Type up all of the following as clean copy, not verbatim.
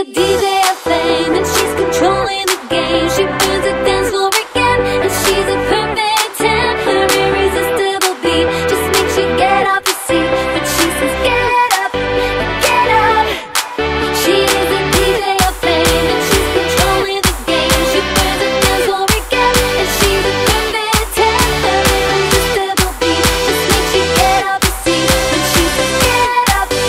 a DJ Aflame, and she's controlling the game. She burns a dance floor again, and she's a perfect 10. Her irresistible beat just makes you get off the seat, but she says get up, get up. She is a DJ Aflame, and she's controlling the game. She burns a dance floor again, and she's a perfect 10. Her irresistible beat just makes you get off the seat, but she says get up,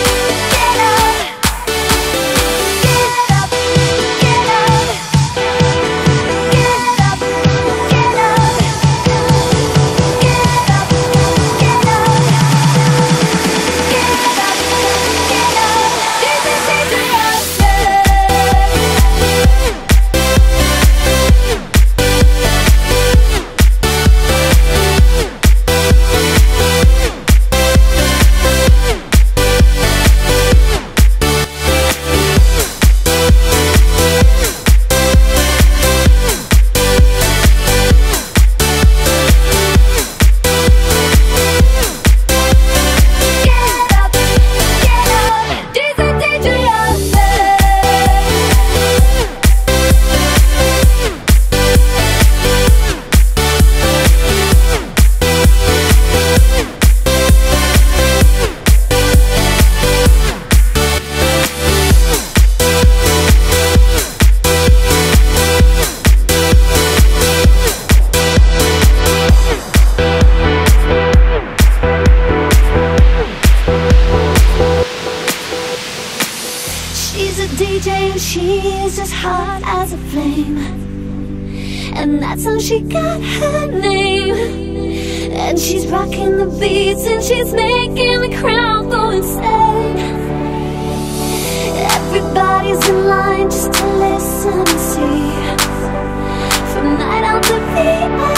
get up. She's a DJ and she is as hot as a flame, and that's how she got her name. And she's rocking the beats and she's making the crowd go insane. Everybody's in line just to listen and see, from night out to the end.